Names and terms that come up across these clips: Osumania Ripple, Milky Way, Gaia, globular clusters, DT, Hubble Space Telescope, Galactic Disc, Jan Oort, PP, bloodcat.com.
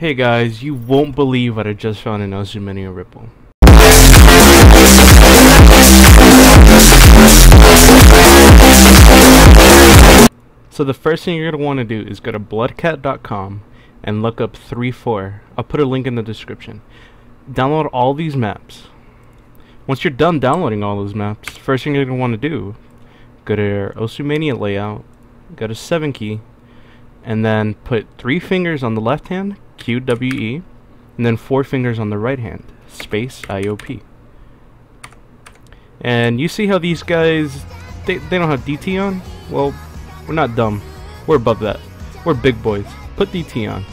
Hey guys, you won't believe what I just found in Osumania Ripple. So the first thing you're going to want to do is go to bloodcat.com and look up 3/4. I'll put a link in the description. Download all these maps. Once you're done downloading all those maps, first thing you're going to want to do, go to your Osumania layout, go to 7-key, and then put 3 fingers on the left hand, QWE, and then 4 fingers on the right hand, space IOP. And you see how these guys, they don't have DT on? Well, we're not dumb. We're above that. We're big boys. Put DT on.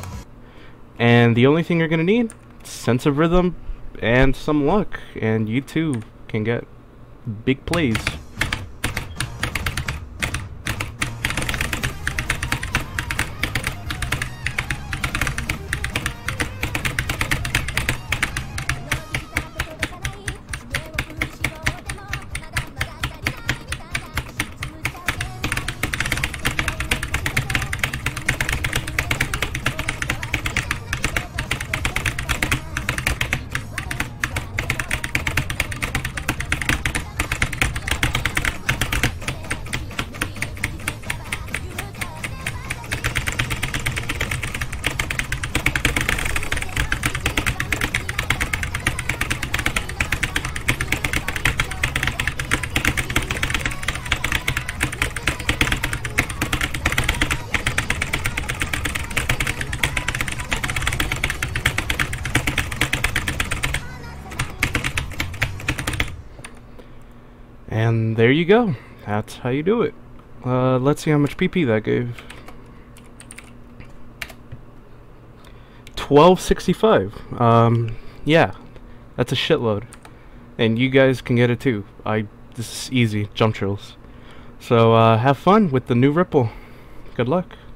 And the only thing you're going to need, sense of rhythm and some luck. And you too can get big plays. And there you go. That's how you do it. Let's see how much PP that gave. 1265. Yeah, that's a shitload. And you guys can get it too. This is easy. Jump trills. So have fun with the new Ripple. Good luck.